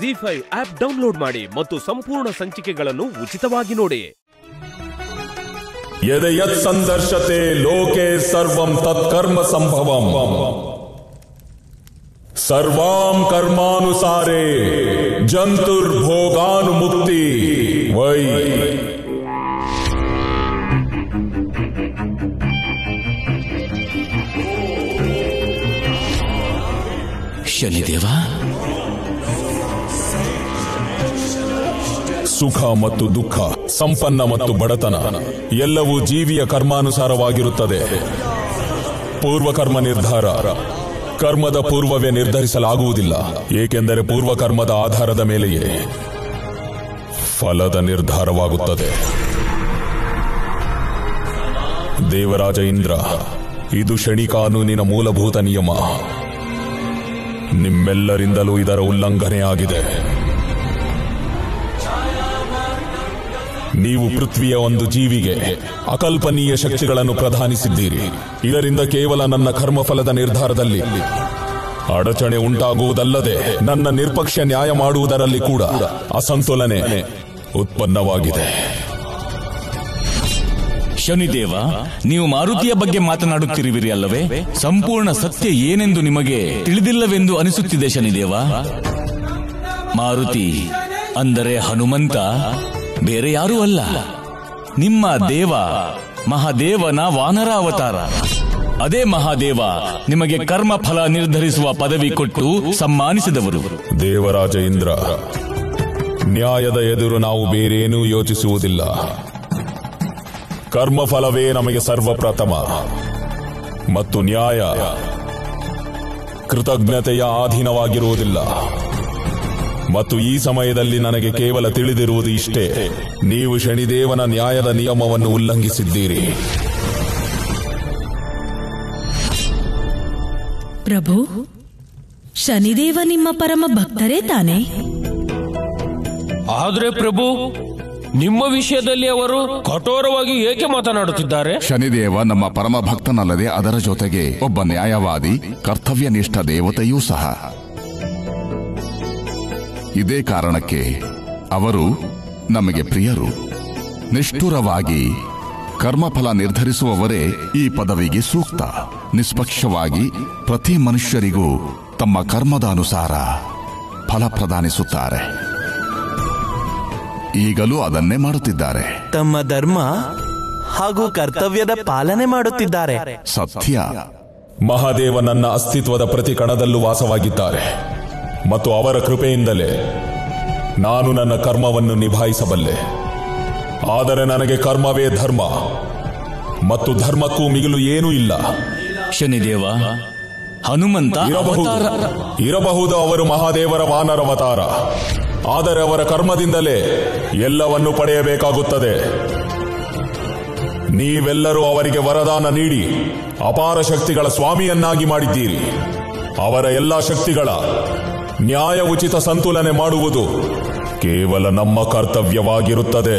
ಜಿ5 app download ಮಾಡಿ ಮತ್ತು ಸಂಪೂರ್ಣ ಸಂಚಿಕೆಗಳನ್ನು ಉಚಿತವಾಗಿ ನೋಡಿ. ಯದಯತ್ ಸಂದರ್ಶತೆ ಲೋಕೆ ಸರ್ವಂ ತತ್ಕರ್ಮ ಸಂಭವಂ ಸರ್ವಾಂ ಕರ್ಮಾನುಸಾರೇ ಜಂತುರ್ಭೋಗಾನುಮುಕ್ತಿ ವೈ. ಶನಿದೇವ, ಸುಖ ಮತ್ತು ದುಃಖ, ಸಂಪನ್ನ ಮತ್ತು ಬಡತನ ಎಲ್ಲವೂ ಜೀವಿಯ ಕರ್ಮಾನುಸಾರವಾಗಿರುತ್ತದೆ. ಪೂರ್ವಕರ್ಮ ನಿರ್ಧಾರ ಕರ್ಮದ ಪೂರ್ವವೇ ನಿರ್ಧರಿಸಲಾಗುವುದಿಲ್ಲ, ಏಕೆಂದರೆ ಪೂರ್ವಕರ್ಮದ ಆಧಾರದ ಮೇಲೆಯೇ ಫಲದ ನಿರ್ಧಾರವಾಗುತ್ತದೆ. ದೇವರಾಜ ಇಂದ್ರ, ಇದು ಶನಿ ಕಾನೂನಿನ ಮೂಲಭೂತ ನಿಯಮ. ನಿಮ್ಮೆಲ್ಲರಿಂದಲೂ ಇದರ ಉಲ್ಲಂಘನೆಯಾಗಿದೆ. ನೀವು ಪೃಥ್ವಿಯ ಒಂದು ಜೀವಿಗೆ ಅಕಲ್ಪನೀಯ ಶಕ್ತಿಗಳನ್ನು ಪ್ರದಾನಿಸಿದ್ದೀರಿ. ಇದರಿಂದ ಕೇವಲ ನನ್ನ ಕರ್ಮಫಲದ ನಿರ್ಧಾರದಲ್ಲಿ ಅಡಚಣೆ ಉಂಟಾಗುವುದಲ್ಲದೆ ನನ್ನ ನಿರ್ಪಕ್ಷ ನ್ಯಾಯ ಮಾಡುವುದರಲ್ಲಿ ಕೂಡ ಅಸಂತೋಲನೆ ಉತ್ಪನ್ನವಾಗಿದೆ. ಶನಿದೇವ, ನೀವು ಮಾರುತಿಯ ಬಗ್ಗೆ ಮಾತನಾಡುತ್ತಿರುವಿರಿ ಅಲ್ಲವೇ? ಸಂಪೂರ್ಣ ಸತ್ಯ ಏನೆಂದು ನಿಮಗೆ ತಿಳಿದಿಲ್ಲವೆಂದು ಅನಿಸುತ್ತಿದೆ ಶನಿದೇವ. ಮಾರುತಿ ಅಂದರೆ ಹನುಮಂತ ಬೇರೆ ಯಾರೂ ಅಲ್ಲ, ನಿಮ್ಮ ದೇವ ಮಹಾದೇವನ ವಾನರ ಅವತಾರ. ಅದೇ ಮಹಾದೇವ ನಿಮಗೆ ಕರ್ಮ ಫಲ ನಿರ್ಧರಿಸುವ ಪದವಿ ಕೊಟ್ಟು ಸಮ್ಮಾನಿಸಿದವರು. ದೇವರಾಜ ಇಂದ್ರ, ನ್ಯಾಯದ ಎದುರು ನಾವು ಬೇರೇನೂ ಯೋಚಿಸುವುದಿಲ್ಲ. ಕರ್ಮಫಲವೇ ನಮಗೆ ಸರ್ವಪ್ರಥಮ ಮತ್ತು ನ್ಯಾಯ ಕೃತಜ್ಞತೆಯ ಅಧೀನವಾಗಿರುವುದಿಲ್ಲ. ಮತ್ತು ಈ ಸಮಯದಲ್ಲಿ ನನಗೆ ಕೇವಲ ತಿಳಿದಿರುವುದು ಇಷ್ಟೇ, ನೀವು ಶನಿದೇವನ ನ್ಯಾಯದ ನಿಯಮವನ್ನು ಉಲ್ಲಂಘಿಸಿದ್ದೀರಿ. ಪ್ರಭು, ಶನಿದೇವ ನಿಮ್ಮ ಪರಮ ಭಕ್ತರೇ ತಾನೆ? ಆದ್ರೆ ಪ್ರಭು, ನಿಮ್ಮ ವಿಷಯದಲ್ಲಿ ಅವರು ಕಠೋರವಾಗಿ ಏಕೆ ಮಾತನಾಡುತ್ತಿದ್ದಾರೆ? ಶನಿದೇವ ನಮ್ಮ ಪರಮ ಭಕ್ತನಲ್ಲದೆ ಅದರ ಜೊತೆಗೆ ಒಬ್ಬ ನ್ಯಾಯವಾದಿ, ಕರ್ತವ್ಯನಿಷ್ಠ ದೇವತೆಯೂ ಸಹ. ಇದೇ ಕಾರಣಕ್ಕೆ ಅವರು ನಮಗೆ ಪ್ರಿಯರು. ನಿಷ್ಠುರವಾಗಿ ಕರ್ಮಫಲ ನಿರ್ಧರಿಸುವವರೇ ಈ ಪದವಿಗೆ ಸೂಕ್ತ. ನಿಷ್ಪಕ್ಷವಾಗಿ ಪ್ರತಿ ಮನುಷ್ಯರಿಗೂ ತಮ್ಮ ಕರ್ಮದ ಅನುಸಾರ ಫಲ ಪ್ರದಾನಿಸುತ್ತಾರೆ. ಈಗಲೂ ಅದನ್ನೇ ಮಾಡುತ್ತಿದ್ದಾರೆ. ತಮ್ಮ ಧರ್ಮ ಹಾಗೂ ಕರ್ತವ್ಯದ ಪಾಲನೆ ಮಾಡುತ್ತಿದ್ದಾರೆ. ಸತ್ಯ. ಮಹಾದೇವ ನನ್ನ ಅಸ್ತಿತ್ವದ ಪ್ರತಿ ಕಣದಲ್ಲೂ ವಾಸವಾಗಿದ್ದಾರೆ ಮತ್ತು ಅವರ ಕೃಪೆಯಿಂದಲೇ ನಾನು ನನ್ನ ಕರ್ಮವನ್ನು ನಿಭಾಯಿಸಬಲ್ಲೆ. ಆದರೆ ನನಗೆ ಕರ್ಮವೇ ಧರ್ಮ ಮತ್ತು ಧರ್ಮಕ್ಕೂ ಮಿಗಿಲು ಏನೂ ಇಲ್ಲ. ಶನಿದೇವ, ಹನುಮಂತ ಇರಬಹುದು, ಅವರು ಮಹಾದೇವರ ವಾನರ ಅವತಾರ, ಆದರೆ ಅವರ ಕರ್ಮದಿಂದಲೇ ಎಲ್ಲವನ್ನು ಪಡೆಯಬೇಕಾಗುತ್ತದೆ. ನೀವೆಲ್ಲರೂ ಅವರಿಗೆ ವರದಾನ ನೀಡಿ ಅಪಾರ ಶಕ್ತಿಗಳ ಸ್ವಾಮಿಯನ್ನಾಗಿ ಮಾಡಿದ್ದೀರಿ. ಅವರ ಎಲ್ಲ ಶಕ್ತಿಗಳ ನ್ಯಾಯ ಉಚಿತ ಸಂತುಲನೆ ಮಾಡುವುದು ಕೇವಲ ನಮ್ಮ ಕರ್ತವ್ಯವಾಗಿರುತ್ತದೆ.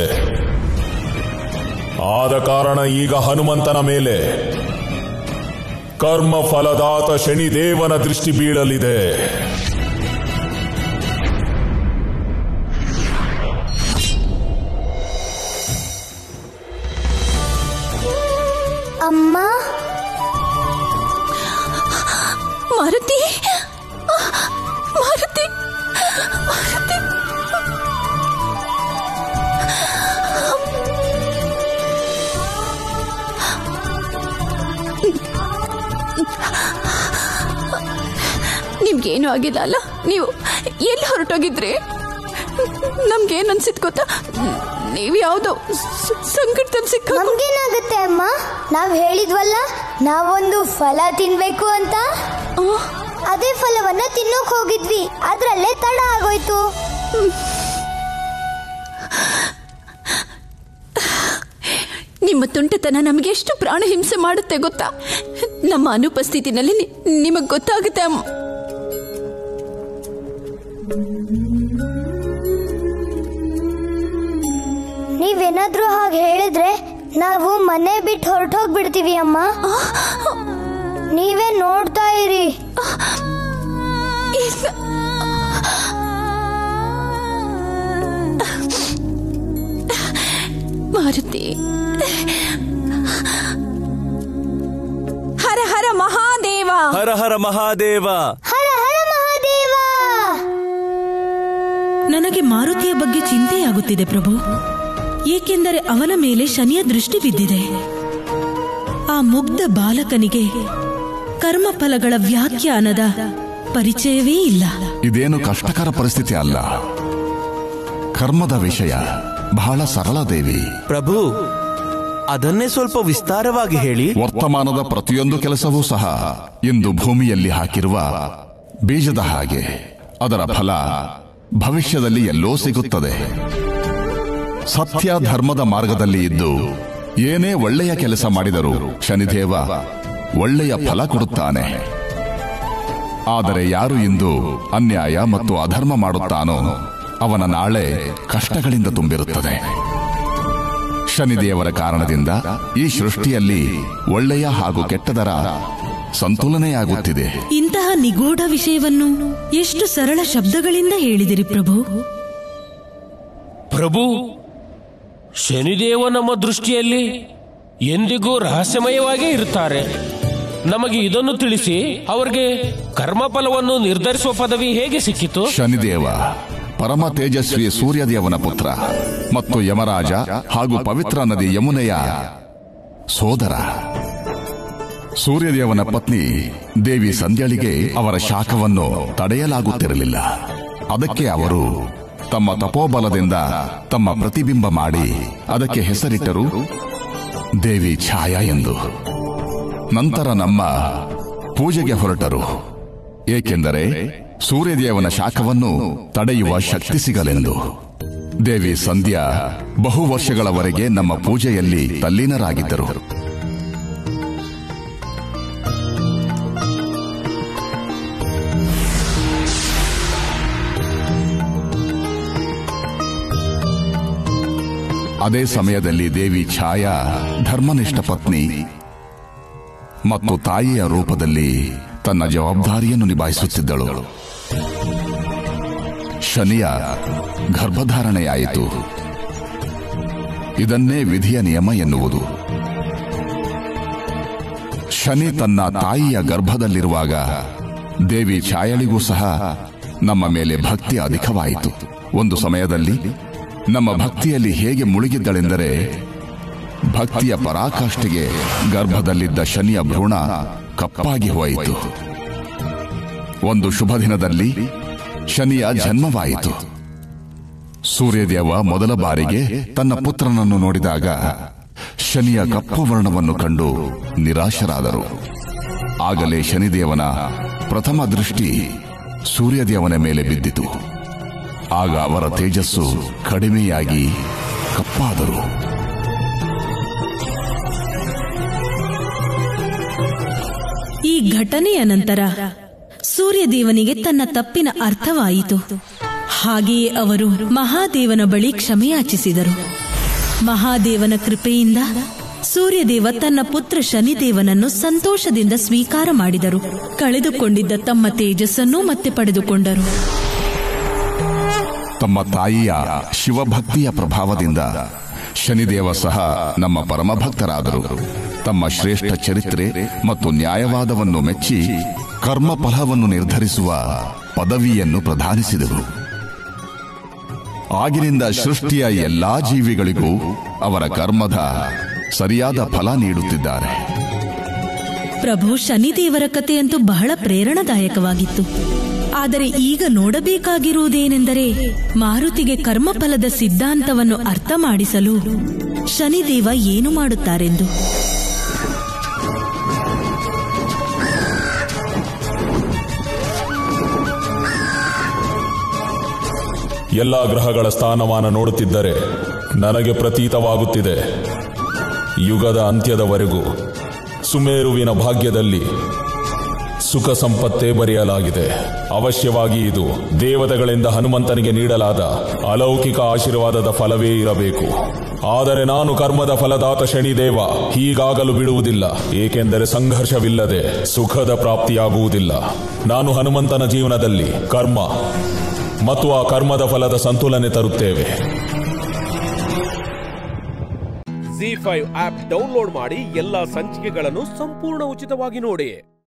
ಆದ ಕಾರಣ ಈಗ ಹನುಮಂತನ ಮೇಲೆ ಕರ್ಮ ಫಲದಾತ ಶನಿದೇವನ ದೃಷ್ಟಿ ಬೀಳಲಿದೆ. ಅಮ್ಮ, ಮಾರುತಿ, ಮಾರುತಿ, ಮಾರುತಿ, ನಿಮ್ಗೇನು ಆಗಿಲ್ಲ ಅಲ್ಲ? ನೀವು ಎಲ್ಲಿ ಹೊರಟೋಗಿದ್ರಿ? ನಮ್ಗೇನು ಅನ್ಸಿತ್ ಗೊತ್ತಾ? ನೀವ್ ಯಾವ್ದೋ ಸಂಕಟದಲ್ಲಿ ಸಿಕ್ಕ ನಮ್ಗೇನಾಗುತ್ತೆ ಅಮ್ಮ? ನಾವ್ ಹೇಳಿದ್ವಲ್ಲ ನಾವೊಂದು ಫಲ ತಿನ್ಬೇಕು ಅಂತ, ಅದೇ ಫಲವನ್ನ ತಿನ್ನೋಕ್ ಹೋಗಿದ್ವಿ, ಅದ್ರಲ್ಲೇ ತಡ ಆಗೋಯ್ತು. ನಿಮ್ಮ ತುಂಟತನ ನಮ್ಗೆ ಎಷ್ಟು ಪ್ರಾಣ ಹಿಂಸೆ ಮಾಡುತ್ತೆ ಗೊತ್ತಾ? ನಮ್ಮ ಅನುಪಸ್ಥಿತಿನಲ್ಲಿ ನಿಮಗ್ ಗೊತ್ತಾಗುತ್ತೆ ಅಮ್ಮ. ನೀವೇನಾದ್ರೂ ಹಾಗೆ ಹೇಳಿದ್ರೆ ನಾವು ಮನೆ ಬಿಟ್ಟು ಹೊರಟೋಗ್ಬಿಡ್ತೀವಿ ಅಮ್ಮ. ನೀವೇ ನೋಡ್ತಾ ಇರಿ. पूजते। हर हर महादेवा, हर हर महादेवा, हर हर महादेवा। ನನಗೆ ಮಾರುತಿಯ ಬಗ್ಗೆ ಚಿಂತೆಯಾಗುತ್ತಿದೆ ಪ್ರಭು, ಏಕೆಂದರೆ ಅವನ ಮೇಲೆ ಶನಿಯ ದೃಷ್ಟಿ ಬಿದ್ದಿದೆ. ಆ ಮುಗ್ಧ ಬಾಲಕನಿಗೆ ಕರ್ಮಫಲಗಳ ವ್ಯಾಖ್ಯಾನದ ಪರಿಚಯವೇ ಇಲ್ಲ. ಇದೇನು ಕಷ್ಟಕರ ಪರಿಸ್ಥಿತಿ ಅಲ್ಲ, ಕರ್ಮದ ವಿಷಯ ಬಹಳ ಸರಳ ದೇವಿ. ಪ್ರಭು, ಅದನ್ನೇ ಸ್ವಲ್ಪ ವಿಸ್ತಾರವಾಗಿ ಹೇಳಿ. ವರ್ತಮಾನದ ಪ್ರತಿಯೊಂದು ಕೆಲಸವೂ ಸಹ ಇಂದು ಭೂಮಿಯಲ್ಲಿ ಹಾಕಿರುವ ಬೀಜದ ಹಾಗೆ, ಅದರ ಫಲ ಭವಿಷ್ಯದಲ್ಲಿ ಎಲ್ಲೋ ಸಿಗುತ್ತದೆ. ಸತ್ಯ ಧರ್ಮದ ಮಾರ್ಗದಲ್ಲಿ ಇದ್ದು ಏನೇ ಒಳ್ಳೆಯ ಕೆಲಸ ಮಾಡಿದರೂ ಶನಿದೇವ ಒಳ್ಳೆಯ ಫಲ ಕೊಡುತ್ತಾನೆ. ಆದರೆ ಯಾರು ಇಂದು ಅನ್ಯಾಯ ಮತ್ತು ಅಧರ್ಮ ಮಾಡುತ್ತಾನೋ ಅವನ ನಾಳೆ ಕಷ್ಟಗಳಿಂದ ತುಂಬಿರುತ್ತದೆ. ಶನಿದೇವರ ಕಾರಣದಿಂದ ಈ ಸೃಷ್ಟಿಯಲ್ಲಿ ಒಳ್ಳೆಯ ಹಾಗೂ ಕೆಟ್ಟದರ ಸಂತುಲನೆಯಾಗುತ್ತಿದೆ. ಇಂತಹ ನಿಗೂಢ ವಿಷಯವನ್ನು ಎಷ್ಟು ಸರಳ ಶಬ್ದಗಳಿಂದ ಹೇಳಿದಿರಿ ಪ್ರಭು. ಪ್ರಭು, ಶನಿದೇವ ನಮ್ಮ ದೃಷ್ಟಿಯಲ್ಲಿ ಎಂದಿಗೂ ರಹಸ್ಯಮಯವಾಗೇ ಇರುತ್ತಾರೆ. ನಮಗೆ ಇದನ್ನು ತಿಳಿಸಿ, ಅವರಿಗೆ ಕರ್ಮಫಲವನ್ನು ನಿರ್ಧರಿಸುವ ಪದವಿ ಹೇಗೆ ಸಿಕ್ಕಿತು? ಶನಿದೇವ ಪರಮ ತೇಜಸ್ವಿ ಸೂರ್ಯದೇವನ ಪುತ್ರ ಮತ್ತು ಯಮರಾಜ ಹಾಗೂ ಪವಿತ್ರ ನದಿ ಯಮುನೆಯ ಸೋದರ. ಸೂರ್ಯದೇವನ ಪತ್ನಿ ದೇವಿ ಸಂಧ್ಯಾಳಿಗೆ ಅವರ ಶಾಖವನ್ನು ತಡೆಯಲಾಗುತ್ತಿರಲಿಲ್ಲ. ಅದಕ್ಕೆ ಅವರು ತಮ್ಮ ತಪೋಬಲದಿಂದ ತಮ್ಮ ಪ್ರತಿಬಿಂಬ ಮಾಡಿ ಅದಕ್ಕೆ ಹೆಸರಿಟ್ಟರು ದೇವಿ ಛಾಯಾ ಎಂದು. ನಂತರ ನಮ್ಮ ಪೂಜೆಗೆ ಹೊರಟರು, ಏಕೆಂದರೆ ಸೂರ್ಯದೇವನ ಶಾಖವನ್ನು ತಡೆಯುವ ಶಕ್ತಿ ಸಿಗಲೆಂದು. ದೇವಿ ಸಂಧ್ಯಾ ಬಹು ವರ್ಷಗಳವರೆಗೆ ನಮ್ಮ ಪೂಜೆಯಲ್ಲಿ ತಲ್ಲೀನರಾಗಿದ್ದರು. ಅದೇ ಸಮಯದಲ್ಲಿ ದೇವಿ ಛಾಯಾ ಧರ್ಮನಿಷ್ಠ ಪತ್ನಿ ಮತ್ತು ತಾಯಿಯ ರೂಪದಲ್ಲಿ ತನ್ನ ಜವಾಬ್ದಾರಿಯನ್ನು ನಿಭಾಯಿಸುತ್ತಿದ್ದಳು. ಶನಿಯ ಗರ್ಭಧಾರಣೆಯಾಯಿತು. ಇದನ್ನೇ ವಿಧಿಯ ನಿಯಮ ಎನ್ನುವುದು. ಶನಿ ತನ್ನ ತಾಯಿಯ ಗರ್ಭದಲ್ಲಿರುವಾಗ ದೇವಿ ಛಾಯಳಿಗೂ ಸಹ ನಮ್ಮ ಮೇಲೆ ಭಕ್ತಿ ಅಧಿಕವಾಯಿತು. ಒಂದು ಸಮಯದಲ್ಲಿ ನಮ್ಮ ಭಕ್ತಿಯಲ್ಲಿ ಹೇಗೆ ಮುಳುಗಿದ್ದಳೆಂದರೆ, ಭಕ್ತಿಯ ಪರಾಕಾಷ್ಠೆಗೆ ಗರ್ಭದಲ್ಲಿದ್ದ ಶನಿಯ ಭ್ರೂಣ ಕಪ್ಪಾಗಿ ಹೋಯಿತು. ಒಂದು ಶುಭ ದಿನದಲ್ಲಿ ಶನಿಯ ಜನ್ಮವಾಯಿತು. ಸೂರ್ಯದೇವ ಮೊದಲ ಬಾರಿಗೆ ತನ್ನ ಪುತ್ರನನ್ನು ನೋಡಿದಾಗ ಶನಿಯ ಕಪ್ಪು ವರ್ಣವನ್ನು ಕಂಡು ನಿರಾಶರಾದರು. ಆಗಲೇ ಶನಿದೇವನ ಪ್ರಥಮ ದೃಷ್ಟಿ ಸೂರ್ಯದೇವನ ಮೇಲೆ ಬಿದ್ದಿತು. ಆಗ ಅವರ ತೇಜಸ್ಸು ಕಡಿಮೆಯಾಗಿ ಕಪ್ಪಾದರು. ಈ ಘಟನೆಯ ನಂತರ ಸೂರ್ಯದೇವನಿಗೆ ತನ್ನ ತಪ್ಪಿನ ಅರ್ಥವಾಯಿತು. ಹಾಗೆಯೇ ಅವರು ಮಹಾದೇವನ ಬಳಿ ಕ್ಷಮೆಯಾಚಿಸಿದರು. ಮಹಾದೇವನ ಕೃಪೆಯಿಂದ ಸೂರ್ಯದೇವ ತನ್ನ ಪುತ್ರ ಶನಿದೇವನನ್ನು ಸಂತೋಷದಿಂದ ಸ್ವೀಕಾರ ಮಾಡಿದರು. ಕಳೆದುಕೊಂಡಿದ್ದ ತಮ್ಮ ತೇಜಸ್ಸನ್ನು ಮತ್ತೆ ಪಡೆದುಕೊಂಡರು. ತಮ್ಮ ತಾಯಿಯ ಶಿವಭಕ್ತಿಯ ಪ್ರಭಾವದಿಂದ ಶನಿದೇವ ಸಹ ನಮ್ಮ ಪರಮಭಕ್ತರಾದರು. ತಮ್ಮ ಶ್ರೇಷ್ಠ ಚರಿತ್ರೆ ಮತ್ತು ನ್ಯಾಯವಾದವನ್ನು ಮೆಚ್ಚಿ ಕರ್ಮ ಫಲವನ್ನು ನಿರ್ಧರಿಸುವ ಪದವಿಯನ್ನು ಪ್ರದಾನಿಸಿದರು. ಆಗಿನಿಂದ ಸೃಷ್ಟಿಯ ಎಲ್ಲಾ ಜೀವಿಗಳಿಗೂ ಅವರ ಕರ್ಮದ ಸರಿಯಾದ ಫಲ ನೀಡುತ್ತಿದ್ದಾರೆ. ಪ್ರಭು, ಶನಿದೇವರ ಕಥೆಯಂತೂ ಬಹಳ ಪ್ರೇರಣಾದಾಯಕವಾಗಿತ್ತು. ಆದರೆ ಈಗ ನೋಡಬೇಕಾಗಿರುವುದೇನೆಂದರೆ, ಮಾರುತಿಗೆ ಕರ್ಮಫಲದ ಸಿದ್ಧಾಂತವನ್ನು ಅರ್ಥ ಮಾಡಿಸಲು ಶನಿದೇವ ಏನು ಮಾಡುತ್ತಾರೆಂದು. ಎಲ್ಲ ಗ್ರಹಗಳ ಸ್ಥಾನಮಾನ ನೋಡುತ್ತಿದ್ದರೆ ನನಗೆ ಪ್ರತೀತವಾಗುತ್ತಿದೆ, ಯುಗದ ಅಂತ್ಯದವರೆಗೂ ಸುಮೇರುವಿನ ಭಾಗ್ಯದಲ್ಲಿ ಸುಖ ಸಂಪತ್ತೇ ಬರೆಯಲಾಗಿದೆ. ಅವಶ್ಯವಾಗಿ ಇದು ದೇವತೆಗಳಿಂದ ಹನುಮಂತನಿಗೆ ನೀಡಲಾದ ಅಲೌಕಿಕ ಆಶೀರ್ವಾದದ ಫಲವೇ ಇರಬೇಕು. ಆದರೆ ನಾನು ಕರ್ಮದ ಫಲದಾತ ಶನಿದೇವ ಹೀಗಾಗಲು ಬಿಡುವುದಿಲ್ಲ, ಏಕೆಂದರೆ ಸಂಘರ್ಷವಿಲ್ಲದೆ ಸುಖದ ಪ್ರಾಪ್ತಿಯಾಗುವುದಿಲ್ಲ. ನಾನು ಹನುಮಂತನ ಜೀವನದಲ್ಲಿ ಕರ್ಮ ಮತ್ತು ಆ ಕರ್ಮದ ಫಲದ ಸಂತುಲನೆ ತರುತ್ತೇವೆ. ಜಿ5 ಆಪ್ ಡೌನ್ಲೋಡ್ ಮಾಡಿ ಎಲ್ಲಾ ಸಂಚಿಕೆಗಳನ್ನು ಸಂಪೂರ್ಣ ಉಚಿತವಾಗಿ ನೋಡಿ।